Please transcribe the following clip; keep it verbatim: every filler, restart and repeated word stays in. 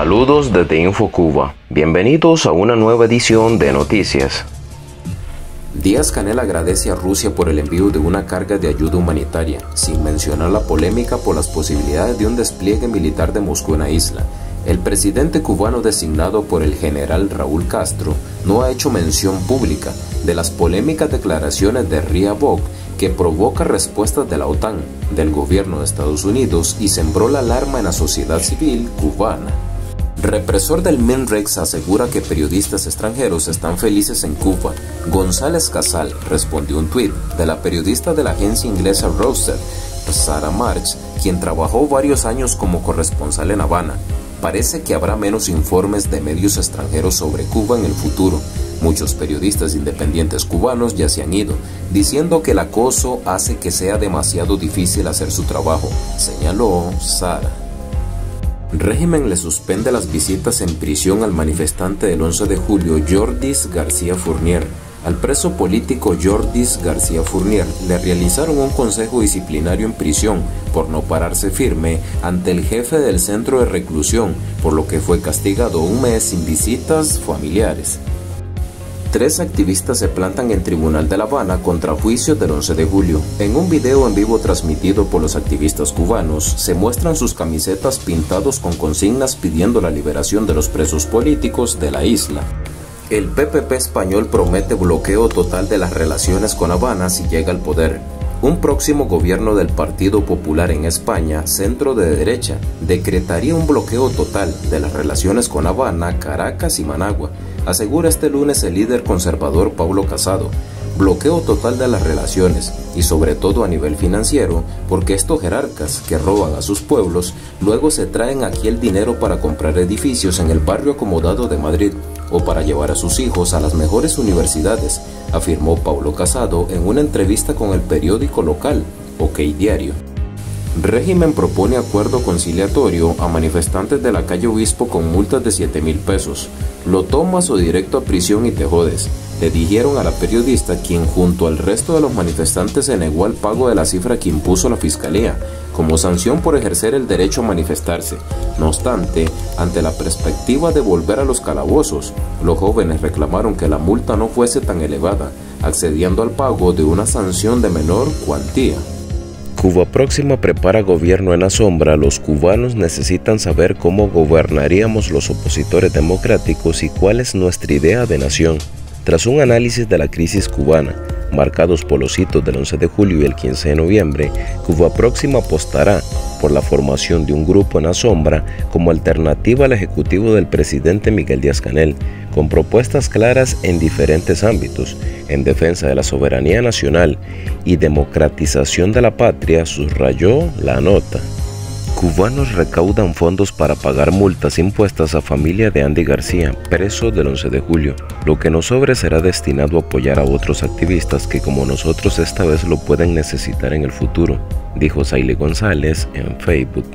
Saludos desde InfoCuba. Bienvenidos a una nueva edición de Noticias. Díaz-Canel agradece a Rusia por el envío de una carga de ayuda humanitaria, sin mencionar la polémica por las posibilidades de un despliegue militar de Moscú en la isla. El presidente cubano designado por el general Raúl Castro no ha hecho mención pública de las polémicas declaraciones de Ryabkov que provoca respuestas de la OTAN, del gobierno de Estados Unidos y sembró la alarma en la sociedad civil cubana. Represor del Minrex asegura que periodistas extranjeros están felices en Cuba. González Casal respondió un tuit de la periodista de la agencia inglesa Reuters, Sara Marx, quien trabajó varios años como corresponsal en Habana. Parece que habrá menos informes de medios extranjeros sobre Cuba en el futuro. Muchos periodistas independientes cubanos ya se han ido, diciendo que el acoso hace que sea demasiado difícil hacer su trabajo, señaló Sara. Régimen le suspende las visitas en prisión al manifestante del once de julio, Jordis García Fournier. Al preso político Jordis García Fournier le realizaron un consejo disciplinario en prisión por no pararse firme ante el jefe del centro de reclusión, por lo que fue castigado un mes sin visitas familiares. Tres activistas se plantan en Tribunal de La Habana contra juicios del once de julio. En un video en vivo transmitido por los activistas cubanos, se muestran sus camisetas pintados con consignas pidiendo la liberación de los presos políticos de la isla. El P P P español promete bloqueo total de las relaciones con Habana si llega al poder. Un próximo gobierno del Partido Popular en España, centro de derecha, decretaría un bloqueo total de las relaciones con Habana, Caracas y Managua, asegura este lunes el líder conservador Pablo Casado. Bloqueo total de las relaciones, y sobre todo a nivel financiero, porque estos jerarcas que roban a sus pueblos, luego se traen aquí el dinero para comprar edificios en el barrio acomodado de Madrid, o para llevar a sus hijos a las mejores universidades, afirmó Pablo Casado en una entrevista con el periódico local, OK Diario. Régimen propone acuerdo conciliatorio a manifestantes de la calle Obispo con multas de siete mil pesos. Lo tomas o directo a prisión y te jodes, le dijeron a la periodista, quien junto al resto de los manifestantes se negó al pago de la cifra que impuso la fiscalía como sanción por ejercer el derecho a manifestarse. No obstante, ante la perspectiva de volver a los calabozos, los jóvenes reclamaron que la multa no fuese tan elevada, accediendo al pago de una sanción de menor cuantía. Cuba próxima prepara gobierno en la sombra. Los cubanos necesitan saber cómo gobernaríamos los opositores democráticos y cuál es nuestra idea de nación. Tras un análisis de la crisis cubana, marcados por los hitos del once de julio y el quince de noviembre, Cuba próxima apostará por la formación de un grupo en la sombra como alternativa al ejecutivo del presidente Miguel Díaz-Canel, con propuestas claras en diferentes ámbitos, en defensa de la soberanía nacional y democratización de la patria, subrayó la nota. Cubanos recaudan fondos para pagar multas impuestas a familia de Andy García, preso del once de julio. Lo que nos sobre será destinado a apoyar a otros activistas que como nosotros esta vez lo pueden necesitar en el futuro, dijo Saile González en Facebook.